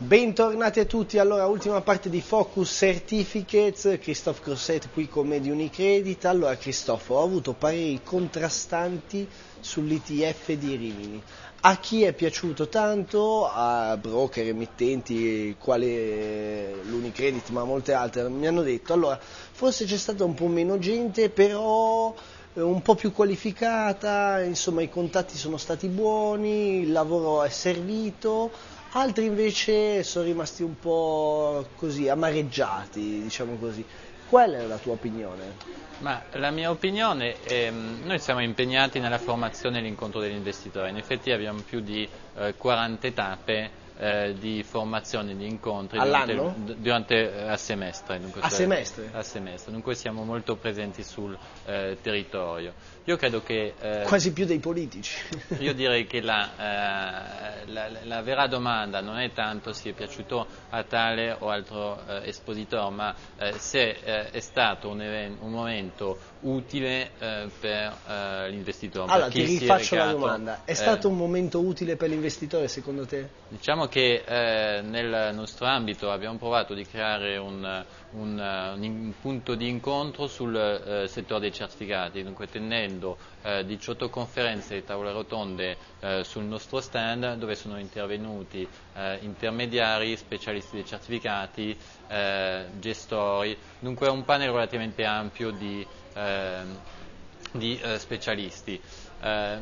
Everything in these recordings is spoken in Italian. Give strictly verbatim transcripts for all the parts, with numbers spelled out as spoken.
Bentornati a tutti, allora ultima parte di Focus Certificates, Christophe Grosset qui con me di UniCredit. Allora Christophe, ho avuto pareri contrastanti sull'E T F di Rimini, a chi è piaciuto tanto, a broker, emittenti, quale l'UniCredit ma molte altre, mi hanno detto allora forse c'è stata un po' meno gente però un po' più qualificata, insomma i contatti sono stati buoni, il lavoro è servito. Altri invece sono rimasti un po' così amareggiati, diciamo così. Qual è la tua opinione? Ma la mia opinione è, noi siamo impegnati nella formazione e l'incontro dell'investitore, in effetti abbiamo più di eh, quaranta tappe eh, di formazione, di incontri all'anno? Durante, durante, a semestre, dunque, a, cioè, semestre? a semestre, dunque siamo molto presenti sul eh, territorio. Io credo che... Eh, quasi più dei politici. Io direi che la, eh, la, la vera domanda non è tanto se è piaciuto a tale o altro eh, espositore, ma eh, se eh, è stato un, event, un momento utile eh, per eh, l'investitore. Allora, ti rifaccio recato, la domanda. È eh, stato un momento utile per l'investitore, secondo te? Diciamo che eh, nel nostro ambito abbiamo provato di creare un, un, un punto di incontro sul eh, settore dei certificati, dunque tenendo Eh, diciotto conferenze e tavole rotonde eh, sul nostro stand, dove sono intervenuti eh, intermediari, specialisti dei certificati, eh, gestori, dunque un panel relativamente ampio di, eh, di eh, specialisti. Eh,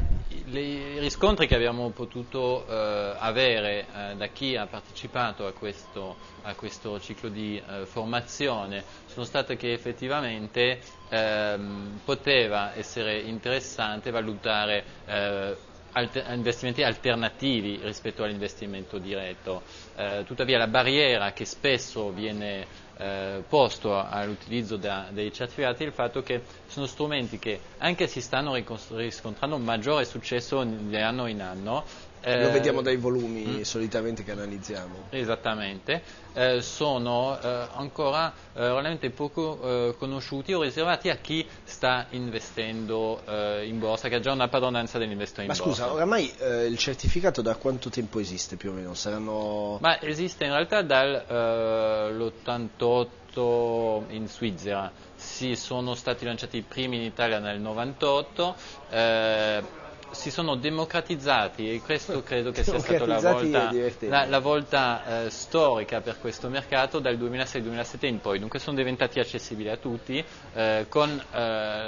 I riscontri che abbiamo potuto eh, avere eh, da chi ha partecipato a questo, a questo ciclo di eh, formazione sono state che effettivamente eh, poteva essere interessante valutare eh, alter- investimenti alternativi rispetto all'investimento diretto. Eh, tuttavia la barriera che spesso viene eh, posto all'utilizzo da, dei certificati è il fatto che sono strumenti che anche si stanno riscontrando un maggiore successo di anno in anno. Eh, Lo vediamo dai volumi mh. solitamente che analizziamo. Esattamente, eh, sono eh, ancora eh, veramente poco eh, conosciuti o riservati a chi sta investendo eh, in borsa, che ha già una padronanza dell'investore in borsa. Ma scusa, oramai eh, il certificato da quanto tempo esiste più o meno? Saranno... Ma esiste in realtà dall'ottantotto eh, in Svizzera, si sono stati lanciati i primi in Italia nel novantotto, eh, si sono democratizzati e questo credo che sia stata la volta, la, la volta eh, storica per questo mercato dal duemilasei duemilasette in poi, dunque sono diventati accessibili a tutti eh, con eh,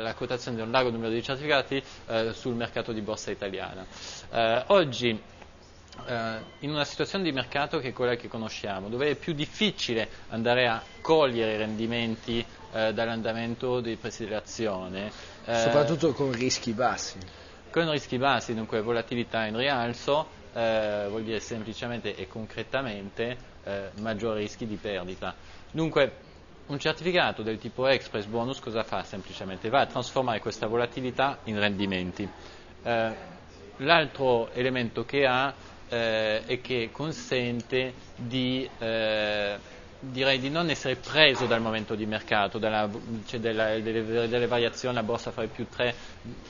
la quotazione di un largo numero di certificati eh, sul mercato di borsa italiana. Eh, oggi Uh, in una situazione di mercato che è quella che conosciamo, dove è più difficile andare a cogliere i rendimenti uh, dall'andamento dei prezzi dell'azione, uh, soprattutto con rischi bassi. Con rischi bassi, dunque volatilità in rialzo, uh, vuol dire semplicemente e concretamente uh, maggiori rischi di perdita. Dunque, un certificato del tipo Express Bonus cosa fa semplicemente? Va a trasformare questa volatilità in rendimenti. Uh, l'altro elemento che ha Eh, e che consente di, eh, direi di non essere preso dal momento di mercato, dalla, cioè della, delle, delle variazioni, la borsa fa più tre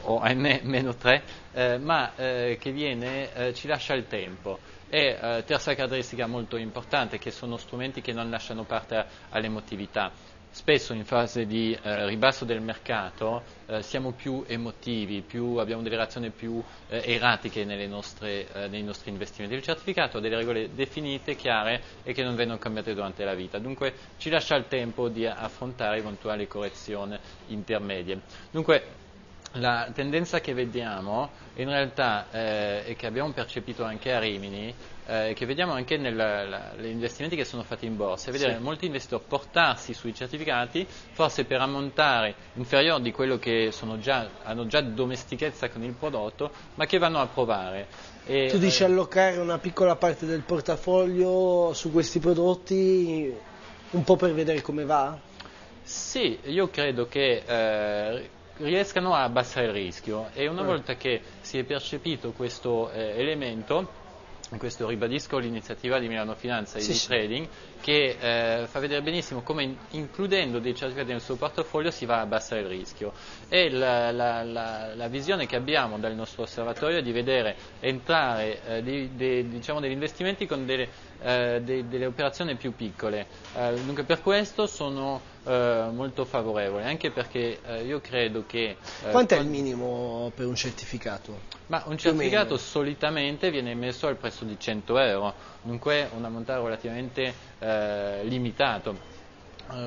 o ahimè meno tre, eh, ma eh, che viene, eh, ci lascia il tempo. E eh, terza caratteristica molto importante, che sono strumenti che non lasciano parte all'emotività. Spesso in fase di eh, ribasso del mercato eh, siamo più emotivi, più, abbiamo delle reazioni più eh, erratiche nelle nostre, eh, nei nostri investimenti. Il certificato ha delle regole definite, chiare e che non vengono cambiate durante la vita, dunque ci lascia il tempo di affrontare eventuali correzioni intermedie. Dunque, la tendenza che vediamo in realtà eh, e che abbiamo percepito anche a Rimini e eh, che vediamo anche negli investimenti che sono fatti in borsa, è vedere sì. molti investitori portarsi sui certificati forse per ammontare inferiore di quello che sono già, hanno già domestichezza con il prodotto, ma che vanno a provare. E, tu dici eh, allocare una piccola parte del portafoglio su questi prodotti un po' per vedere come va? Sì, io credo che... Eh, riescano a abbassare il rischio e una volta che si è percepito questo eh, elemento, questo ribadisco l'iniziativa di Milano Finanza Easy Trading che eh, fa vedere benissimo come in, includendo dei certificati nel suo portafoglio si va a abbassare il rischio e la, la, la, la visione che abbiamo dal nostro osservatorio è di vedere entrare eh, di, de, diciamo degli investimenti con delle eh, de, delle operazioni più piccole, eh, dunque per questo sono eh, molto favorevole, anche perché eh, io credo che... Eh, Quanto è il minimo per un certificato? Ma un certificato solitamente viene emesso al prezzo di cento euro, dunque un ammontare relativamente eh, limitato.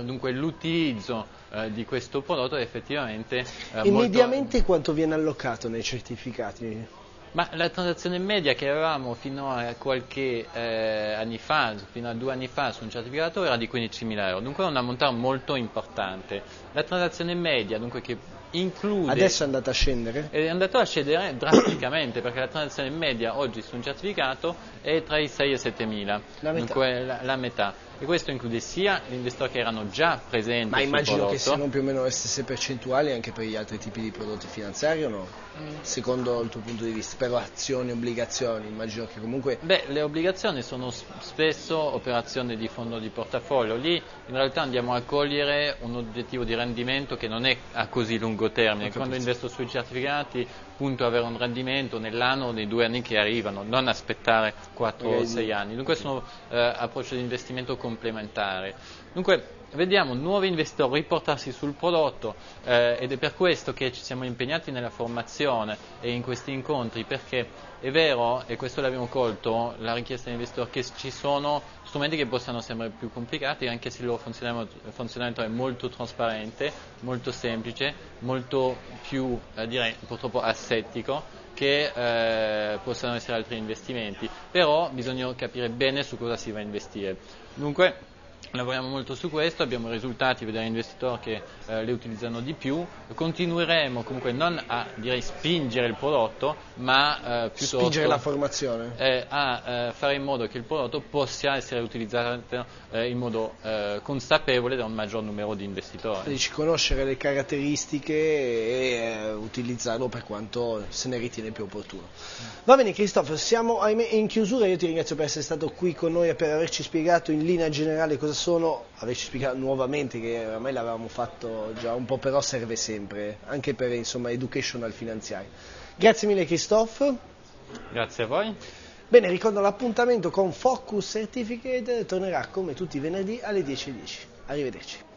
Dunque l'utilizzo eh, di questo prodotto è effettivamente... Eh, e mediamente molto... quanto viene allocato nei certificati? Ma la transazione media che avevamo fino a qualche eh, anno fa, fino a due anni fa su un certificato era di quindicimila euro, dunque è un ammontare molto importante. La transazione media dunque che include... Adesso è andata a scendere? È andata a scendere drasticamente perché la transazione media oggi su un certificato è tra i sei e i sette mila, la metà. Dunque la, la metà. E questo include sia gli investitori che erano già presenti. Ma immagino prodotto. Che siano più o meno le stesse percentuali anche per gli altri tipi di prodotti finanziari o no? Mm. Secondo il tuo punto di vista, per azioni, obbligazioni, immagino che comunque... Beh, le obbligazioni sono spesso operazioni di fondo di portafoglio, lì in realtà andiamo a cogliere un obiettivo di rendimento che non è a così lungo termine, okay, quando penso. Investo sui certificati punto a avere un rendimento nell'anno o nei due anni che arrivano, non aspettare quattro o sei anni, dunque sono eh, approccio di investimento con complementare. Dunque vediamo nuovi investitori riportarsi sul prodotto eh, ed è per questo che ci siamo impegnati nella formazione e in questi incontri, perché è vero, e questo l'abbiamo colto, la richiesta degli investitori, che ci sono strumenti che possono sembrare più complicati anche se il loro funzionamento è molto trasparente, molto semplice, molto più eh, direi purtroppo assettico che eh, possano essere altri investimenti, però bisogna capire bene su cosa si va a investire. Dunque lavoriamo molto su questo, abbiamo risultati, vediamo investitori che eh, le utilizzano di più, continueremo comunque non a direi spingere il prodotto, ma eh, piuttosto spingere la formazione eh, a eh, fare in modo che il prodotto possa essere utilizzato eh, in modo eh, consapevole da un maggior numero di investitori. Dici conoscere le caratteristiche e eh, utilizzarlo per quanto se ne ritiene più opportuno. Va bene Christophe, siamo ahimè in chiusura, io ti ringrazio per essere stato qui con noi e per averci spiegato in linea generale cosa sono, averci spiegato nuovamente, che ormai l'avevamo fatto già un po', però serve sempre, anche per insomma educational finanziari. Grazie mille Christophe. Grazie a voi. Bene, ricordo l'appuntamento con Focus Certificate, tornerà come tutti i venerdì alle dieci e dieci. Arrivederci.